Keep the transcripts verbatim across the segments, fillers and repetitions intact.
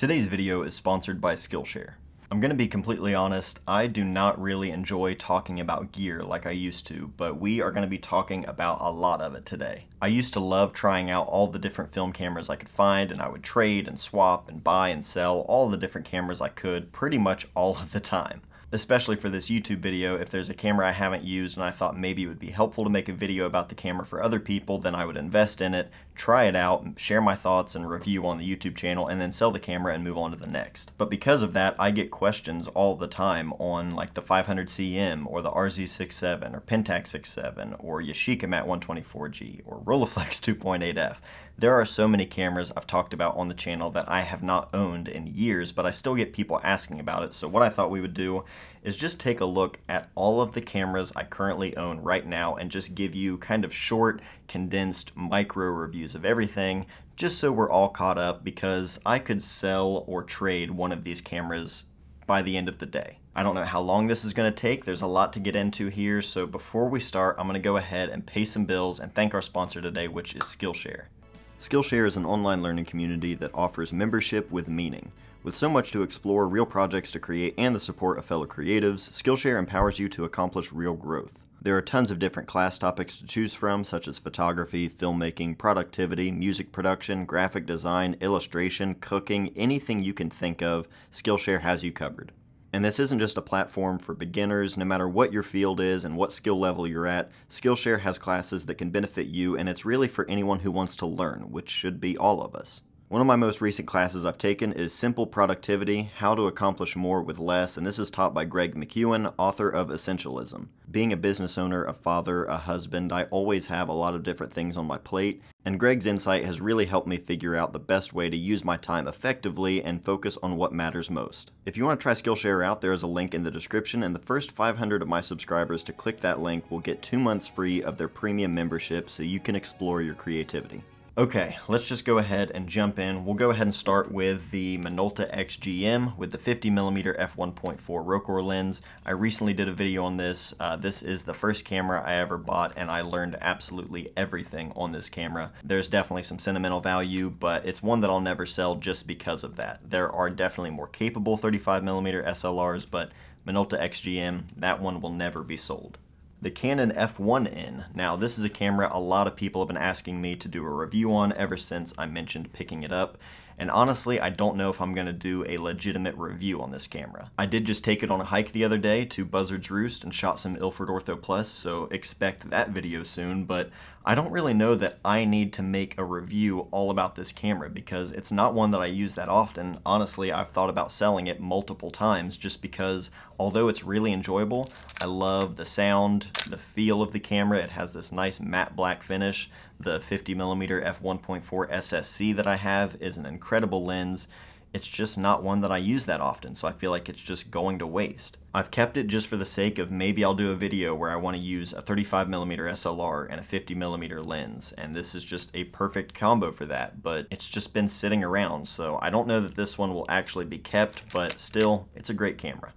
Today's video is sponsored by Skillshare. I'm gonna be completely honest, I do not really enjoy talking about gear like I used to, but we are gonna be talking about a lot of it today. I used to love trying out all the different film cameras I could find, and I would trade and swap and buy and sell all the different cameras I could pretty much all of the time. Especially for this YouTube video, if there's a camera I haven't used and I thought maybe it would be helpful to make a video about the camera for other people, then I would invest in it, try it out, share my thoughts and review on the YouTube channel, and then sell the camera and move on to the next. But because of that, I get questions all the time on like the five hundred C M or the R Z sixty-seven or Pentax sixty-seven or Yashica Mat one twenty-four G or Rolleiflex two point eight F. There are so many cameras I've talked about on the channel that I have not owned in years, but I still get people asking about it, so what I thought we would do is just take a look at all of the cameras I currently own right now and just give you kind of short, condensed micro reviews of everything, just so we're all caught up, because I could sell or trade one of these cameras by the end of the day. I don't know how long this is going to take. There's a lot to get into here, so before we start, I'm going to go ahead and pay some bills and thank our sponsor today, which is Skillshare. Skillshare is an online learning community that offers membership with meaning. With so much to explore, real projects to create, and the support of fellow creatives, Skillshare empowers you to accomplish real growth. There are tons of different class topics to choose from, such as photography, filmmaking, productivity, music production, graphic design, illustration, cooking, anything you can think of, Skillshare has you covered. And this isn't just a platform for beginners. No matter what your field is and what skill level you're at, Skillshare has classes that can benefit you, and it's really for anyone who wants to learn, which should be all of us. One of my most recent classes I've taken is Simple Productivity, How to Accomplish More with Less, and this is taught by Greg McKeown, author of Essentialism. Being a business owner, a father, a husband, I always have a lot of different things on my plate, and Greg's insight has really helped me figure out the best way to use my time effectively and focus on what matters most. If you want to try Skillshare out, there is a link in the description, and the first five hundred of my subscribers to click that link will get two months free of their premium membership, so you can explore your creativity. Okay, let's just go ahead and jump in. We'll go ahead and start with the Minolta X G M with the fifty millimeter f one point four Rokkor lens. I recently did a video on this. Uh, this is the first camera I ever bought, and I learned absolutely everything on this camera. There's definitely some sentimental value, but it's one that I'll never sell just because of that. There are definitely more capable thirty-five millimeter S L Rs, but Minolta X G M, that one will never be sold. The Canon F one N. Now, this is a camera a lot of people have been asking me to do a review on ever since I mentioned picking it up. And honestly, I don't know if I'm going to do a legitimate review on this camera. I did just take it on a hike the other day to Buzzard's Roost and shot some Ilford Ortho Plus, so expect that video soon, but I don't really know that I need to make a review all about this camera because it's not one that I use that often. Honestly, I've thought about selling it multiple times just because although it's really enjoyable, I love the sound, the feel of the camera. It has this nice matte black finish. The fifty millimeter f one point four S S C that I have is an incredible lens. It's just not one that I use that often, so I feel like it's just going to waste. I've kept it just for the sake of maybe I'll do a video where I want to use a thirty-five millimeter S L R and a fifty millimeter lens, and this is just a perfect combo for that, but it's just been sitting around, so I don't know that this one will actually be kept, but still, it's a great camera.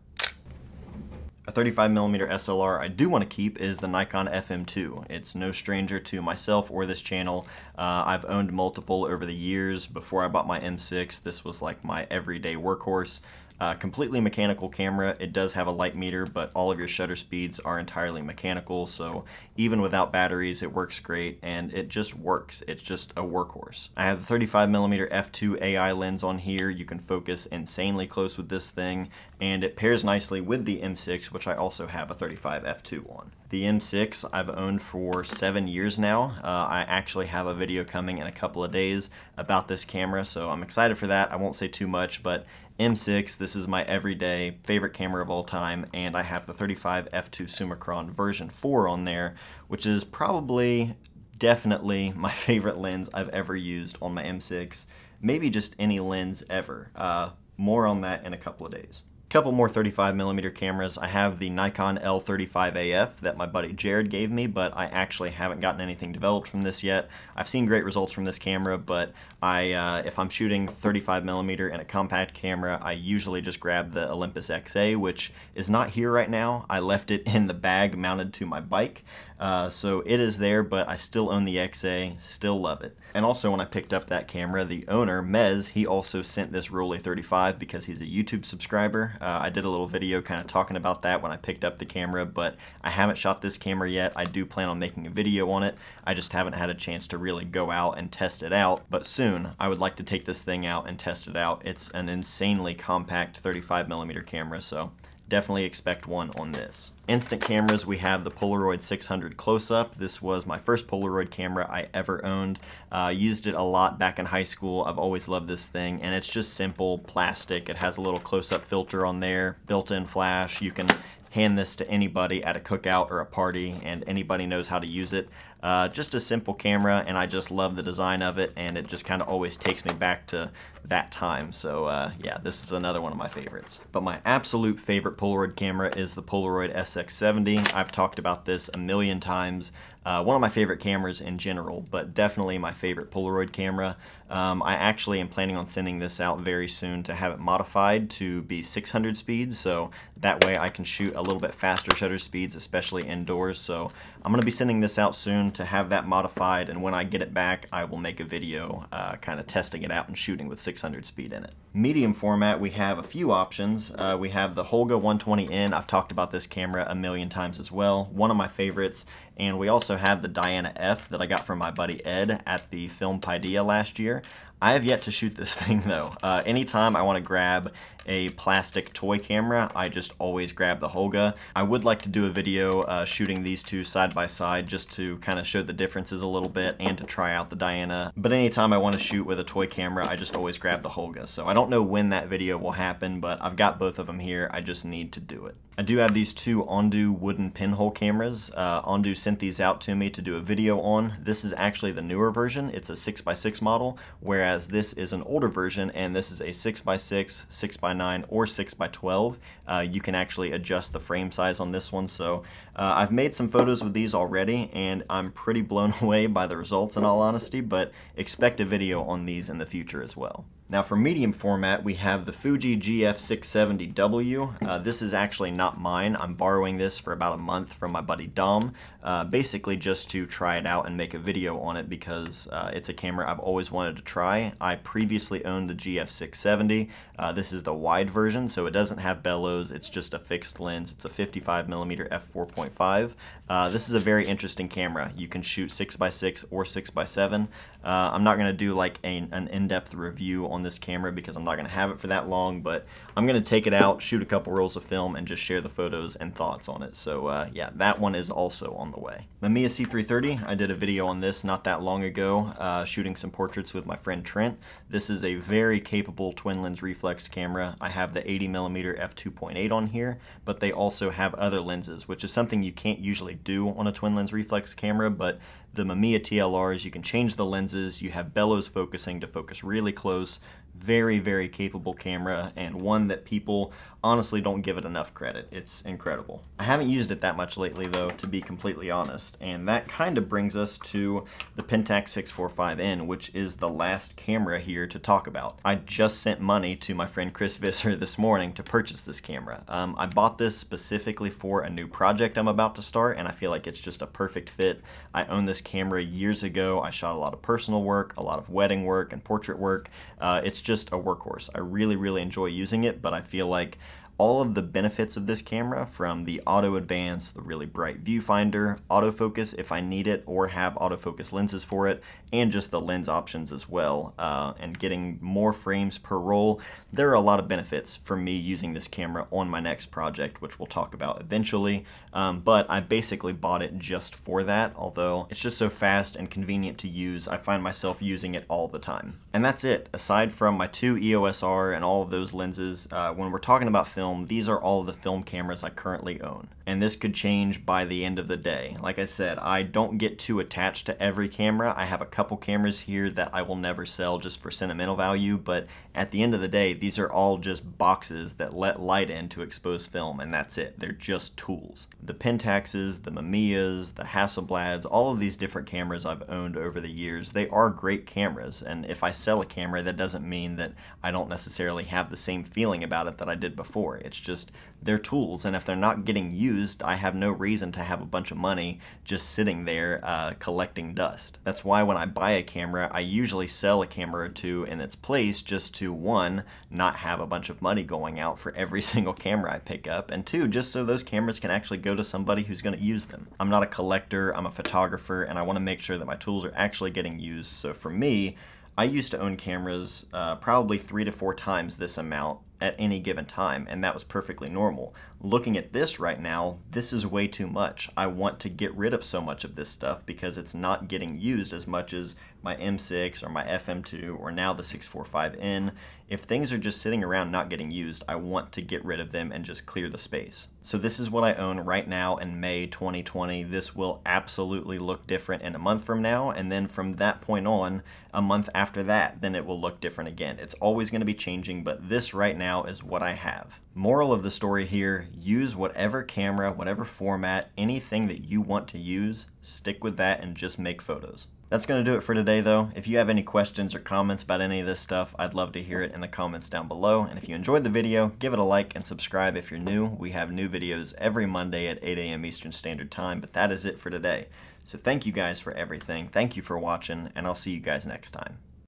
A thirty-five millimeter S L R I do want to keep is the Nikon F M two. It's no stranger to myself or this channel. Uh, I've owned multiple over the years. Before I bought my M six, this was like my everyday workhorse. Uh, completely mechanical camera. It does have a light meter, but all of your shutter speeds are entirely mechanical, so even without batteries, it works great, and it just works. It's just a workhorse. I have the thirty-five millimeter f two A I lens on here. You can focus insanely close with this thing, and it pairs nicely with the M six, which I also have a thirty-five F two on. The M six I've owned for seven years now. Uh, I actually have a video coming in a couple of days about this camera, so I'm excited for that. I won't say too much, but M six, this is my everyday favorite camera of all time, and I have the thirty-five F two Summicron version four on there, which is probably definitely my favorite lens I've ever used on my M six, maybe just any lens ever. Uh, more on that in a couple of days. Couple more thirty-five millimeter cameras. I have the Nikon L thirty-five A F that my buddy Jared gave me, but I actually haven't gotten anything developed from this yet. I've seen great results from this camera, but I, uh, if I'm shooting thirty-five millimeter in a compact camera, I usually just grab the Olympus X A, which is not here right now. I left it in the bag mounted to my bike. Uh, so it is there, but I still own the X A, still love it. And also when I picked up that camera, the owner, Mez, he also sent this Rollei thirty-five because he's a YouTube subscriber. Uh, I did a little video kind of talking about that when I picked up the camera, but I haven't shot this camera yet. I do plan on making a video on it. I just haven't had a chance to really go out and test it out, but soon I would like to take this thing out and test it out. It's an insanely compact thirty-five millimeter camera, so definitely expect one on this. Instant cameras, we have the Polaroid six hundred close-up. This was my first Polaroid camera I ever owned. Uh, used it a lot back in high school. I've always loved this thing, and it's just simple plastic. It has a little close-up filter on there, built-in flash. You can hand this to anybody at a cookout or a party, and anybody knows how to use it. Uh, just a simple camera, and I just love the design of it, and it just kind of always takes me back to that time. So uh, yeah, this is another one of my favorites. But my absolute favorite Polaroid camera is the Polaroid S X seventy. I've talked about this a million times. Uh, one of my favorite cameras in general, but definitely my favorite Polaroid camera. Um, I actually am planning on sending this out very soon to have it modified to be six hundred speed, so that way I can shoot a little bit faster shutter speeds, especially indoors. So I'm going to be sending this out soon to have that modified, and when I get it back, I will make a video uh, kind of testing it out and shooting with six hundred speed in it. Medium format, we have a few options. Uh, we have the Holga one twenty N. I've talked about this camera a million times as well. One of my favorites. And we also have the Diana F that I got from my buddy Ed at the FilmPydia last year. I have yet to shoot this thing though. Uh, anytime I want to grab a plastic toy camera, I just always grab the Holga. I would like to do a video uh, shooting these two side by side just to kind of show the differences a little bit and to try out the Diana. But anytime I want to shoot with a toy camera, I just always grab the Holga. So I don't know when that video will happen, but I've got both of them here. I just need to do it. I do have these two Ondu wooden pinhole cameras. Uh, Ondu sent these out to me to do a video on. This is actually the newer version. It's a six by six model, whereas this is an older version, and this is a six by six, six by nine, or six by twelve. Uh, you can actually adjust the frame size on this one, so uh, I've made some photos with these already, and I'm pretty blown away by the results in all honesty, but expect a video on these in the future as well. Now for medium format, we have the Fuji G F six seventy W. Uh, this is actually not mine. I'm borrowing this for about a month from my buddy Dom, uh, basically just to try it out and make a video on it because uh, it's a camera I've always wanted to try. I previously owned the G F six seventy. Uh, this is the wide version, so it doesn't have bellows. It's just a fixed lens. It's a fifty-five millimeter f four point five. Uh, this is a very interesting camera. You can shoot six by six or six by seven. Uh, I'm not going to do like a, an in-depth review on this camera because I'm not going to have it for that long, but I'm going to take it out, shoot a couple rolls of film, and just share the photos and thoughts on it. So uh, yeah, that one is also on the way. Mamiya C three thirty, I did a video on this not that long ago, uh, shooting some portraits with my friend Trent. This is a very capable twin lens reflex camera. I have the eighty millimeter f two point eight on here, but they also have other lenses, which is something you can't usually do on a twin lens reflex camera, but the Mamiya T L Rs, you can change the lenses, you have bellows focusing to focus really close. Very, very capable camera, and one that people honestly don't give it enough credit. It's incredible. I haven't used it that much lately though, to be completely honest, and that kind of brings us to the Pentax six forty-five N, which is the last camera here to talk about. I just sent money to my friend Chris Visser this morning to purchase this camera. Um, I bought this specifically for a new project I'm about to start, and I feel like it's just a perfect fit. I owned this camera years ago. I shot a lot of personal work, a lot of wedding work, and portrait work. Uh, it's just a workhorse. I really, really enjoy using it, but I feel like all of the benefits of this camera, from the auto advance, the really bright viewfinder, autofocus if I need it or have autofocus lenses for it, and just the lens options as well, uh, and getting more frames per roll, there are a lot of benefits for me using this camera on my next project, which we'll talk about eventually, um, but I basically bought it just for that, although it's just so fast and convenient to use, I find myself using it all the time. And that's it. Aside from my two E O S R and all of those lenses, uh, when we're talking about film, Film, these are all the film cameras I currently own, and this could change by the end of the day. Like I said, I don't get too attached to every camera. I have a couple cameras here that I will never sell just for sentimental value, but at the end of the day, these are all just boxes that let light in to expose film, and that's it. They're just tools. The Pentaxes, the Mamiyas, the Hasselblads, all of these different cameras I've owned over the years, they are great cameras, and if I sell a camera, that doesn't mean that I don't necessarily have the same feeling about it that I did before. story. It's just their tools, and if they're not getting used, I have no reason to have a bunch of money just sitting there uh, collecting dust. That's why when I buy a camera, I usually sell a camera or two in its place, just to, one, not have a bunch of money going out for every single camera I pick up, and two, just so those cameras can actually go to somebody who's going to use them. I'm not a collector, I'm a photographer, and I want to make sure that my tools are actually getting used. So for me, I used to own cameras uh, probably three to four times this amount at any given time, and that was perfectly normal. Looking at this right now, this is way too much. I want to get rid of so much of this stuff because it's not getting used as much as my M six or my F M two or now the six forty-five N. If things are just sitting around not getting used, I want to get rid of them and just clear the space. So this is what I own right now in May twenty twenty. This will absolutely look different in a month from now, and then from that point on, a month after that, then it will look different again. It's always going to be changing, but this right now is what I have. Moral of the story here, use whatever camera, whatever format, anything that you want to use, stick with that and just make photos. That's going to do it for today though. If you have any questions or comments about any of this stuff, I'd love to hear it in the comments down below. And if you enjoyed the video, give it a like and subscribe if you're new. We have new videos every Monday at eight A M Eastern Standard Time, but that is it for today. So thank you guys for everything. Thank you for watching, and I'll see you guys next time.